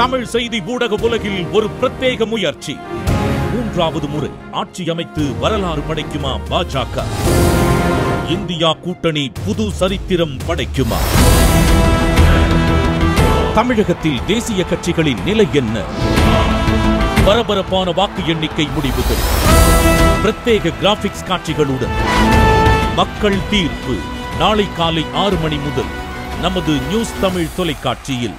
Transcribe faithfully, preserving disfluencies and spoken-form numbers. தமிழ் செய்தி ஊடக உலகில் ஒரு பிரத்யேக முயற்சி. மூன்றாவது முறை ஆட்சி அமைத்து வரலாறு படைக்குமா பாஜக? இந்தியா கூட்டணி புது சரித்திரம் படைக்குமா? தமிழகத்தில் தேசிய கட்சிகளின் நிலை என்ன? பரபரப்பான வாக்கு எண்ணிக்கை முடிவுகள் பிரத்யேக கிராபிக்ஸ் காட்சிகளுடன் மக்கள் தீர்ப்பு. நாளை காலை ஆறு மணி முதல் நமது நியூஸ் தமிழ் தொலைக்காட்சியில்.